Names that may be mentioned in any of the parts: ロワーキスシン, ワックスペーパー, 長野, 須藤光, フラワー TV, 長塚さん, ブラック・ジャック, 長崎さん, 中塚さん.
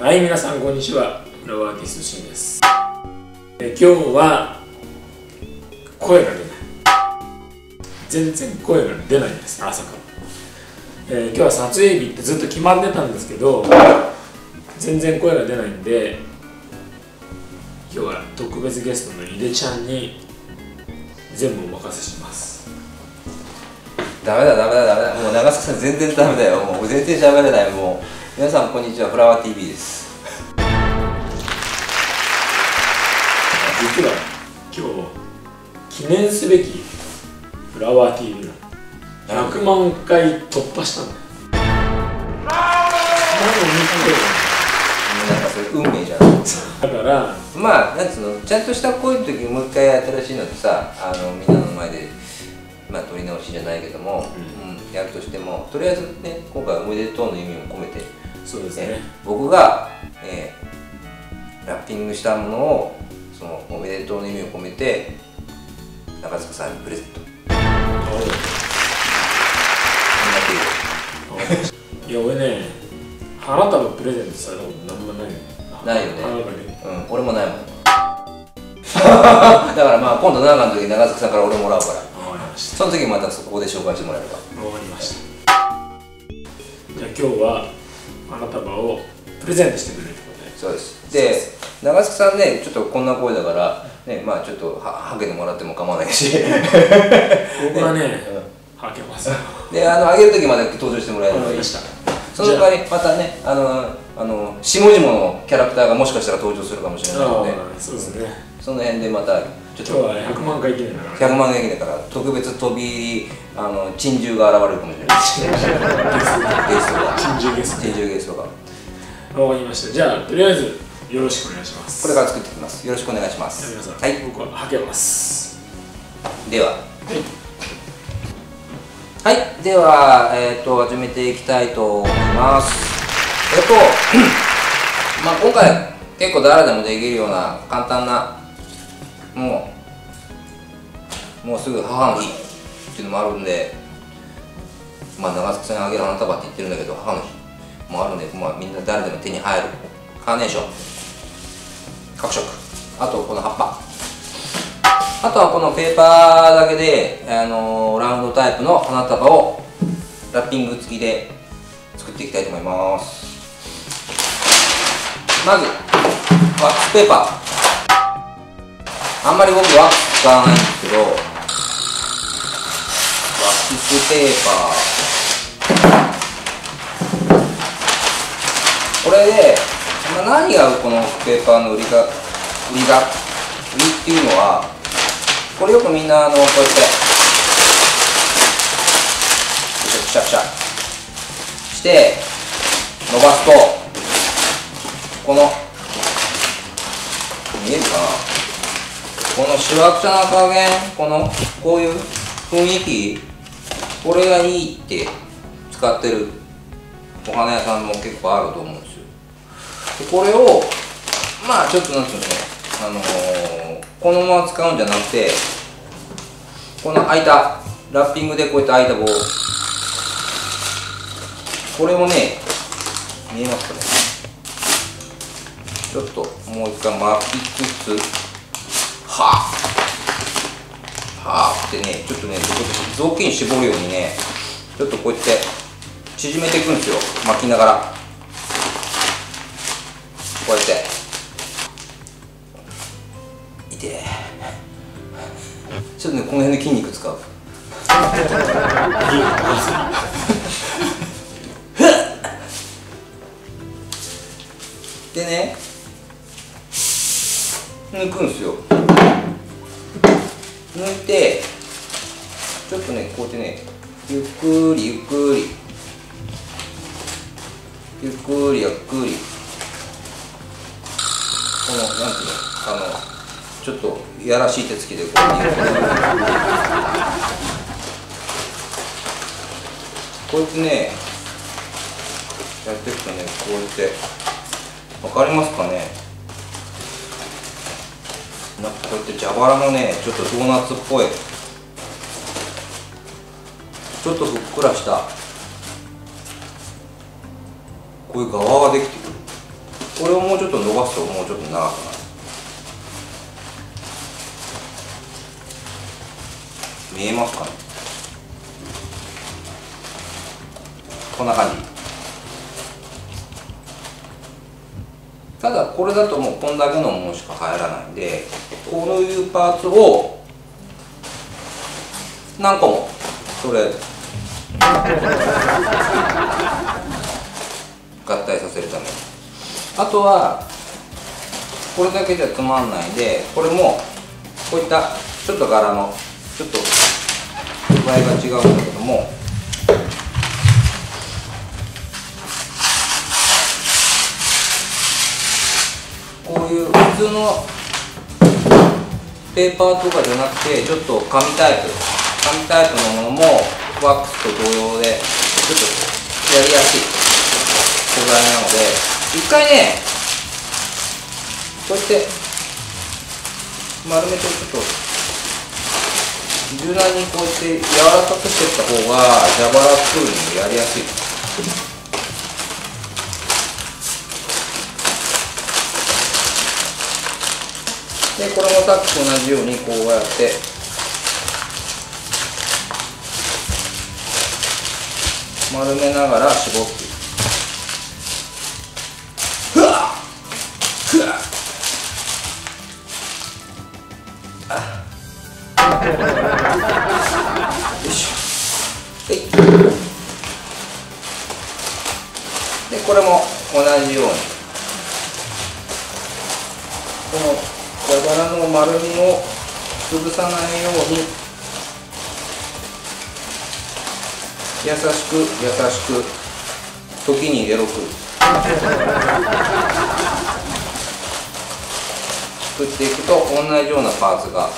はい、皆さんこんにちは。ロワーキスシンです。今日は声が出ない。全然声が出ないんです、朝から。今日は撮影日ってずっと決まってたんですけど、全然声が出ないんで、今日は特別ゲストの井出ちゃんに全部お任せします。ダメだ、もう長崎さん全然ダメだよ、もう全然喋れない、もう。皆さんこんにちは、フラワー TV です。実は今日記念すべきフラワー TV が100万回突破したんだよ。なんかそれ運命じゃないだからまあなんつうの、ちゃんとした声の時にもう一回新しいのってさ、みんなの前でまあ撮り直しじゃないけども、やるとしてもとりあえずね、今回思い出との意味も込めて、そうですね、僕が、ラッピングしたものをそのおめでとうの意味を込めて中塚さんにプレゼント。いや俺ね、花束プレゼントされたことなんもないよね。ないよね。うん、俺もないもん。だからまあ今度長野の時長塚さんから俺もらうから、その時またそこで紹介してもらえれば。わかりました。じゃあ今日は花束をプレゼントしてくれるってことで。そうです。で、長塚さんね、ちょっとこんな声だから、ね、まあちょっとはけてもらっても構わないし。僕はね、はけます。で、あげる時まで登場してもらえればいい。わかりました。その代わりまたね、下々のキャラクターがもしかしたら登場するかもしれないので、そうですね。その辺でまた。今日は100万回記念だから100万回記念だから特別飛び珍獣が現れるかもしれないし、珍獣ゲストが。わかりました。じゃあとりあえずよろしくお願いします。これから作っていきます。よろしくお願いします。皆さん、はい、僕ははけます。でははい、はい、では始めていきたいと思います。まあ今回結構誰でもできるような簡単な、もうすぐ母の日っていうのもあるんで、まあ、長崎さんにあげる花束って言ってるんだけど、母の日もあるんで、まあ、みんな誰でも手に入るカーネーション各色、あとこの葉っぱ、あとはこのペーパーだけで、ラウンドタイプの花束をラッピング付きで作っていきたいと思います。まずワックスペーパー、あんまり僕は使わないんですけど、ワックスペーパー。これで、何がこのペーパーの売りっていうのは、これよくみんなこうやって、くしゃくしゃして、伸ばすと、この、見えるかな？このシワクチャな加減、こういう雰囲気、これがいいって使ってるお花屋さんも結構あると思うんですよ。でこれをまあちょっとなんていうのね、このまま使うんじゃなくて、この空いたラッピングでこうやって空いた棒、これをね、見えますかね、ちょっともう一回巻きつつ、はあってね、ちょっとね、雑巾絞るようにね、ちょっとこうやって縮めていくんですよ、巻きながら。こうやって。痛え。ちょっとね、この辺で筋肉使う。でね、抜くんですよ。抜いて、ちょっとね、こうやってね、ゆっくり、この、なんていうの、ちょっと、いやらしい手つきで、こうやって、こうやってね、やっていくとね、こうやって、わかりますかね。なんかこうやって蛇腹のね、ちょっとドーナツっぽい、ちょっとふっくらしたこういう側ができてくる。これをもうちょっと伸ばすともうちょっと長くなる。見えますかね、こんな感じ。ただこれだともうこんだけのものしか入らないんで、こういうパーツを何個もそれ合体させるために、あとはこれだけじゃつまんないんで、これもこういったちょっと柄のちょっと具合が違うんだけども、こういう普通のペーパーとかじゃなくて、ちょっと紙タイプのものもワックスと同様でちょっとやりやすい素材なので、一回ねこうやって丸めてちょっと柔軟にこうやって柔らかくしていった方がジャバラクールにやりやすい。でこれもさっきと同じようにこうやって。丸めながら絞っていく。ふわっふわっあっよいしょ。でこれも同じようにこの蛇腹の丸みを潰さないように優しく優しく、時にエロく作っていくと同じようなパーツが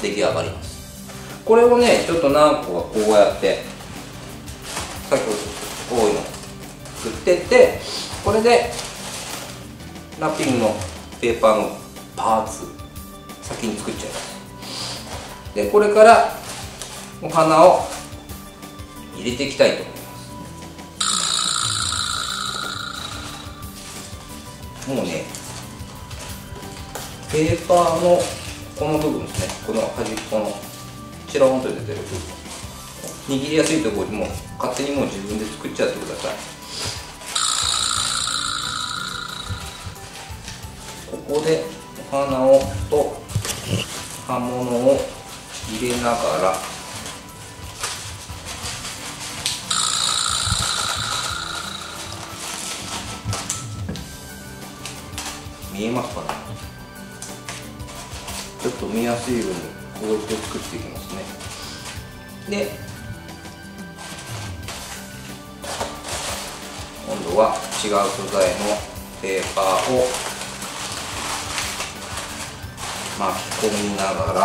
出来上がります。これをねちょっと何個かこうやってさっき多いの作ってって、これでラッピングのペーパーのパーツ先に作っちゃいます。でこれからお花を入れていきたいと思います。もうね、ペーパーのこの部分ですね、この端っこのちらほんと出てる部分、握りやすいところにも勝手にもう自分で作っちゃってください。ここでお花をと葉物を入れながら。見えますかね、ちょっと見やすいようにこうやって作っていきますね。で今度は違う素材のペーパーを巻き込みながら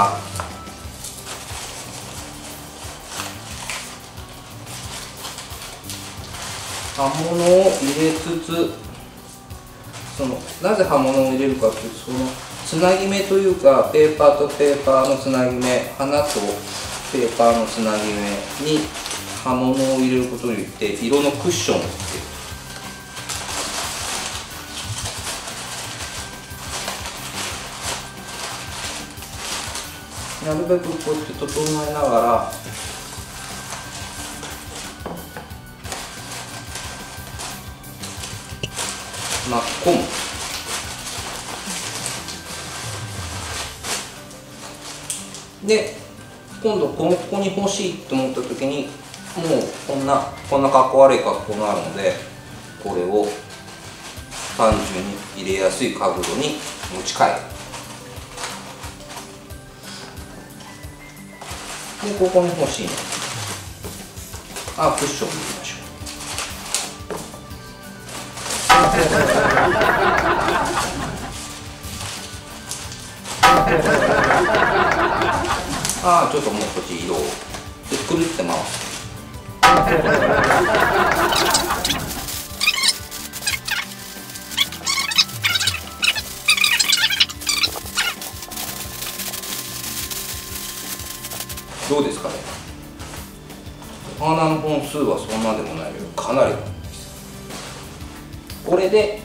刃物を入れつつ、なぜ刃物を入れるかというと、そのつなぎ目というかペーパーとペーパーのつなぎ目、花とペーパーのつなぎ目に刃物を入れることによって色のクッションをつける。なるべくこうやって整えながら巻き込む。で今度ここに欲しいと思った時にもうこんな格好悪い格好になるので、これを単純に入れやすい角度に持ち替える。でここに欲しいのクッションを入れましょう。ちょっともうこっち色をくるって回す。どうですかね、お花の本数はそんなでもないけどかなり。これで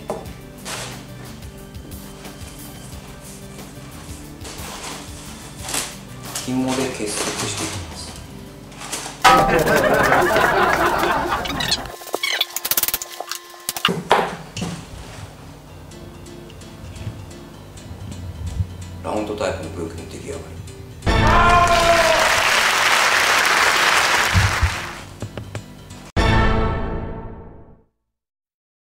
紐で結束していきます。ラウンドタイプのブーケの出来上がり。